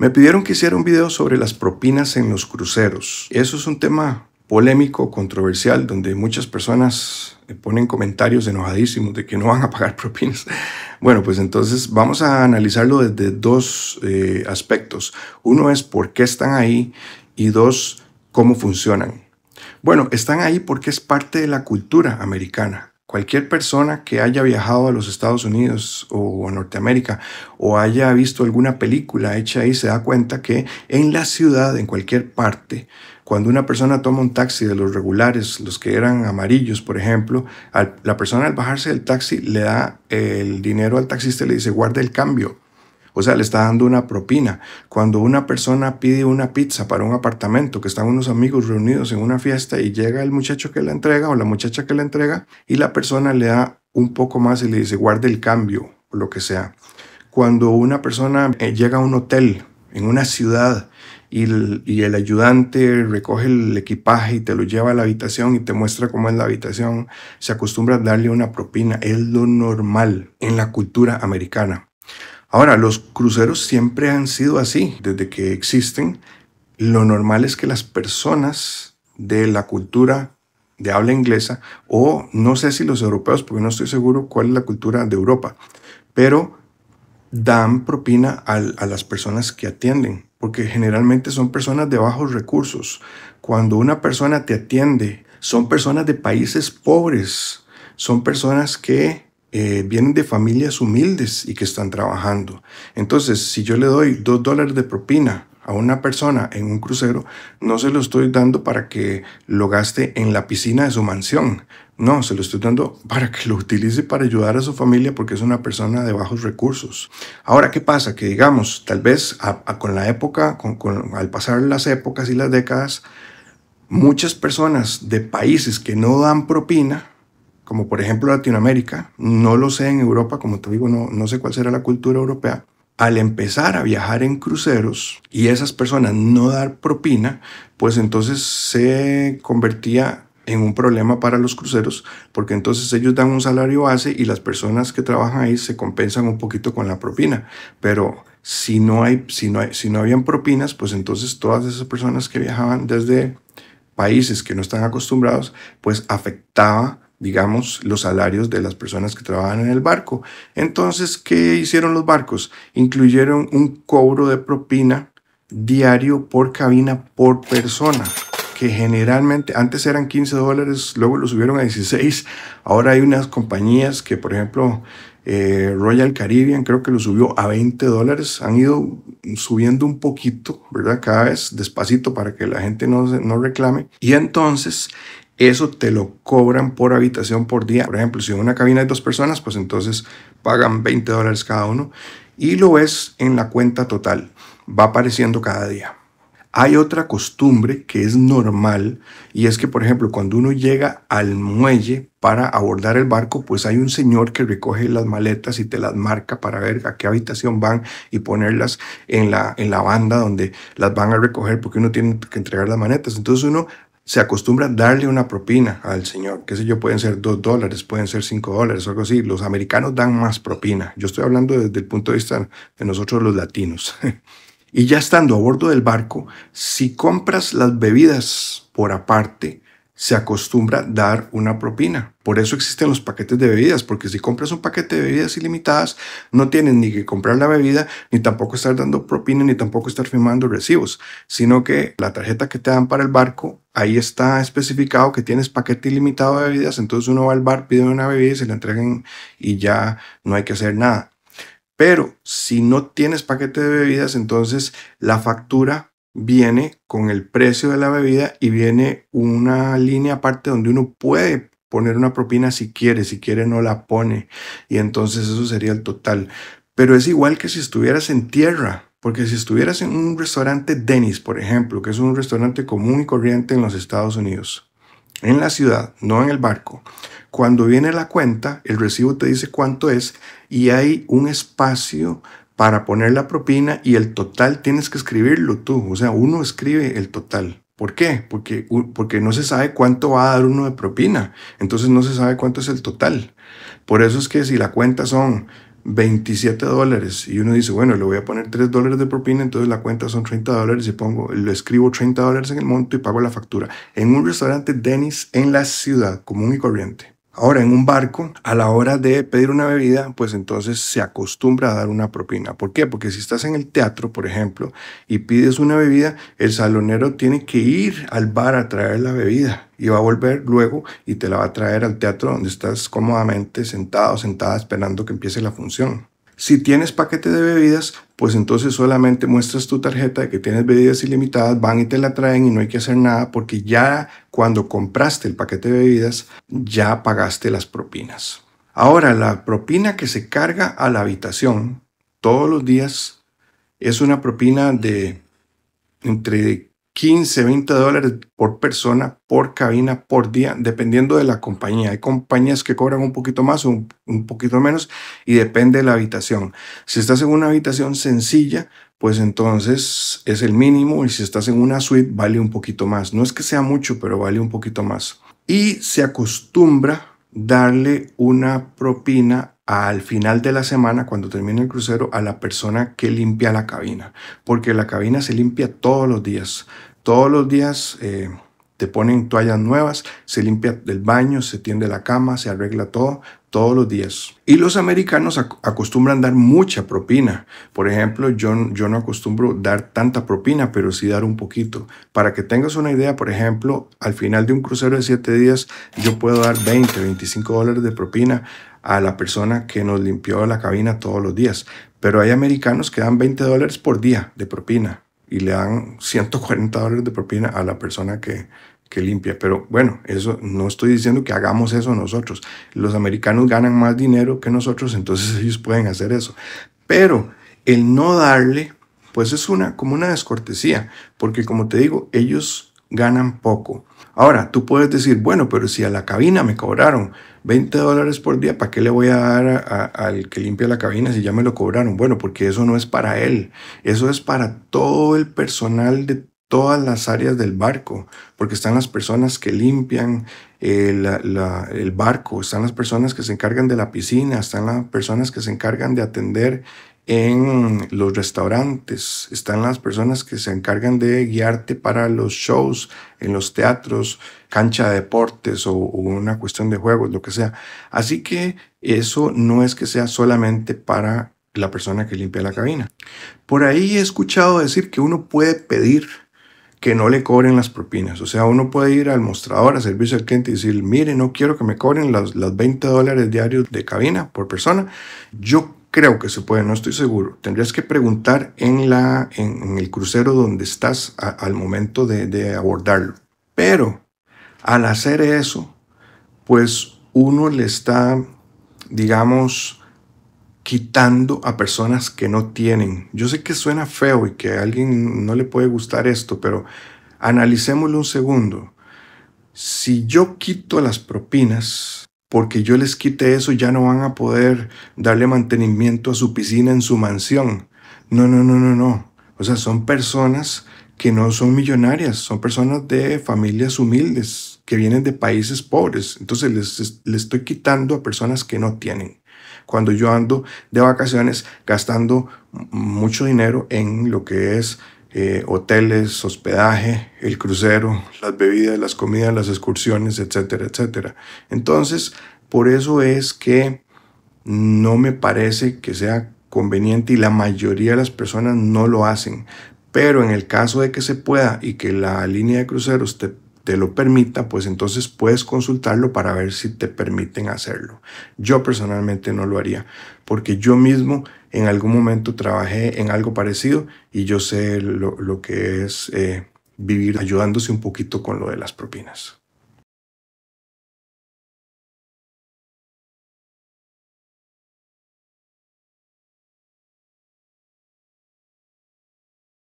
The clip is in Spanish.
Me pidieron que hiciera un video sobre las propinas en los cruceros. Eso es un tema polémico, controversial, donde muchas personas ponen comentarios enojadísimos de que no van a pagar propinas. Bueno, pues entonces vamos a analizarlo desde dos aspectos. Uno es por qué están ahí y dos, cómo funcionan. Bueno, están ahí porque es parte de la cultura americana. Cualquier persona que haya viajado a los Estados Unidos o a Norteamérica o haya visto alguna película hecha ahí se da cuenta que en la ciudad, en cualquier parte, cuando una persona toma un taxi de los regulares, los que eran amarillos, por ejemplo, la persona al bajarse del taxi le da el dinero al taxista y le dice guarda el cambio. O sea, le está dando una propina. Cuando una persona pide una pizza para un apartamento, que están unos amigos reunidos en una fiesta y llega el muchacho que la entrega o la muchacha que la entrega y la persona le da un poco más y le dice guarde el cambio o lo que sea. Cuando una persona llega a un hotel en una ciudad y el ayudante recoge el equipaje y te lo lleva a la habitación y te muestra cómo es la habitación, se acostumbra a darle una propina. Es lo normal en la cultura americana. Ahora, los cruceros siempre han sido así. Desde que existen, lo normal es que las personas de la cultura de habla inglesa, o no sé si los europeos, porque no estoy seguro cuál es la cultura de Europa, pero dan propina a las personas que atienden, porque generalmente son personas de bajos recursos. Cuando una persona te atiende, son personas de países pobres, son personas que vienen de familias humildes y que están trabajando. Entonces, si yo le doy $2 de propina a una persona en un crucero, no se lo estoy dando para que lo gaste en la piscina de su mansión. No, se lo estoy dando para que lo utilice para ayudar a su familia porque es una persona de bajos recursos. Ahora, ¿qué pasa? Que digamos, tal vez con la época, al pasar las épocas y las décadas, muchas personas de países que no dan propina, como por ejemplo Latinoamérica, no lo sé en Europa, como te digo, no sé cuál será la cultura europea, al empezar a viajar en cruceros y esas personas no dar propina, pues entonces se convertía en un problema para los cruceros, porque entonces ellos dan un salario base y las personas que trabajan ahí se compensan un poquito con la propina, pero si no habían propinas, pues entonces todas esas personas que viajaban desde países que no están acostumbrados, pues afectaba, digamos, los salarios de las personas que trabajan en el barco. Entonces, ¿qué hicieron los barcos? Incluyeron un cobro de propina diario por cabina por persona, que generalmente antes eran $15, luego lo subieron a 16. Ahora hay unas compañías que, por ejemplo, Royal Caribbean creo que lo subió a $20. Han ido subiendo un poquito, ¿verdad? Cada vez despacito para que la gente no reclame. Y entonces eso te lo cobran por habitación por día. Por ejemplo, si en una cabina hay dos personas, pues entonces pagan $20 cada uno y lo ves en la cuenta total. Va apareciendo cada día. Hay otra costumbre que es normal y es que, por ejemplo, cuando uno llega al muelle para abordar el barco, pues hay un señor que recoge las maletas y te las marca para ver a qué habitación van y ponerlas en la banda donde las van a recoger porque uno tiene que entregar las maletas. Entonces uno se acostumbra a darle una propina al señor. Qué sé yo, pueden ser $2, pueden ser $5 o algo así. Los americanos dan más propina. Yo estoy hablando desde el punto de vista de nosotros los latinos. Y ya estando a bordo del barco, si compras las bebidas por aparte, se acostumbra a dar una propina. Por eso existen los paquetes de bebidas, porque si compras un paquete de bebidas ilimitadas, no tienes ni que comprar la bebida, ni tampoco estar dando propina, ni tampoco estar firmando recibos, sino que la tarjeta que te dan para el barco, ahí está especificado que tienes paquete ilimitado de bebidas, entonces uno va al bar, pide una bebida y se la entregan y ya no hay que hacer nada. Pero si no tienes paquete de bebidas, entonces la factura viene con el precio de la bebida y viene una línea aparte donde uno puede poner una propina si quiere no la pone y entonces eso sería el total. Pero es igual que si estuvieras en tierra, porque si estuvieras en un restaurante Denny's, por ejemplo, que es un restaurante común y corriente en los Estados Unidos, en la ciudad, no en el barco, cuando viene la cuenta, el recibo te dice cuánto es y hay un espacio para poner la propina y el total tienes que escribirlo tú. O sea, uno escribe el total. ¿Por qué? Porque no se sabe cuánto va a dar uno de propina. Entonces no se sabe cuánto es el total. Por eso es que si la cuenta son $27 y uno dice, bueno, le voy a poner $3 de propina, entonces la cuenta son $30 y pongo, le escribo $30 en el monto y pago la factura. En un restaurante Denny's en la ciudad, común y corriente. Ahora, en un barco, a la hora de pedir una bebida, pues entonces se acostumbra a dar una propina. ¿Por qué? Porque si estás en el teatro, por ejemplo, y pides una bebida, el salonero tiene que ir al bar a traer la bebida y va a volver luego y te la va a traer al teatro donde estás cómodamente sentado o sentada esperando que empiece la función. Si tienes paquete de bebidas, pues entonces solamente muestras tu tarjeta de que tienes bebidas ilimitadas, van y te la traen y no hay que hacer nada porque ya cuando compraste el paquete de bebidas, ya pagaste las propinas. Ahora, la propina que se carga a la habitación todos los días es una propina de entre $15 a $20 por persona, por cabina, por día, dependiendo de la compañía. Hay compañías que cobran un poquito más o un poquito menos y depende de la habitación. Si estás en una habitación sencilla, pues entonces es el mínimo, y si estás en una suite vale un poquito más. No es que sea mucho, pero vale un poquito más. Y se acostumbra darle una propina al final de la semana, cuando termine el crucero, a la persona que limpia la cabina, porque la cabina se limpia todos los días. Todos los días te ponen toallas nuevas, se limpia el baño, se tiende la cama, se arregla todo, todos los días. Y los americanos acostumbran dar mucha propina. Por ejemplo, yo no acostumbro dar tanta propina, pero sí dar un poquito. Para que tengas una idea, por ejemplo, al final de un crucero de 7 días, yo puedo dar $20 a $25 de propina a la persona que nos limpió la cabina todos los días. Pero hay americanos que dan $20 por día de propina y le dan $140 de propina a la persona que limpia. Pero bueno, eso no estoy diciendo que hagamos eso nosotros. Los americanos ganan más dinero que nosotros, entonces ellos pueden hacer eso. Pero el no darle, pues es como una descortesía, porque como te digo, ellos ganan poco. Ahora, tú puedes decir, bueno, pero si a la cabina me cobraron $20 por día, ¿para qué le voy a dar al que limpia la cabina si ya me lo cobraron? Bueno, porque eso no es para él, eso es para todo el personal de todas las áreas del barco, porque están las personas que limpian el barco, están las personas que se encargan de la piscina, están las personas que se encargan de atender en los restaurantes, están las personas que se encargan de guiarte para los shows, en los teatros, cancha de deportes o una cuestión de juegos, lo que sea. Así que eso no es que sea solamente para la persona que limpia la cabina. Por ahí he escuchado decir que uno puede pedir que no le cobren las propinas. O sea, uno puede ir al mostrador a servicio al cliente y decir, mire, no quiero que me cobren los $20 diarios de cabina por persona. Yo creo que se puede, no estoy seguro. Tendrías que preguntar en el crucero donde estás al momento de abordarlo. Pero al hacer eso, pues uno le está, digamos, quitando a personas que no tienen. Yo sé que suena feo y que a alguien no le puede gustar esto, pero analicémoslo un segundo. Si yo quito las propinas, porque yo les quite eso, ya no van a poder darle mantenimiento a su piscina en su mansión. No, no, no, no, no. O sea, son personas que no son millonarias, son personas de familias humildes, que vienen de países pobres. Entonces les estoy quitando a personas que no tienen. Cuando yo ando de vacaciones gastando mucho dinero en lo que es hoteles, hospedaje, el crucero, las bebidas, las comidas, las excursiones, etcétera, etcétera. Entonces, por eso es que no me parece que sea conveniente y la mayoría de las personas no lo hacen. Pero en el caso de que se pueda y que la línea de cruceros te lo permita, pues entonces puedes consultarlo para ver si te permiten hacerlo. Yo personalmente no lo haría porque yo mismo en algún momento trabajé en algo parecido y yo sé lo que es vivir ayudándose un poquito con lo de las propinas.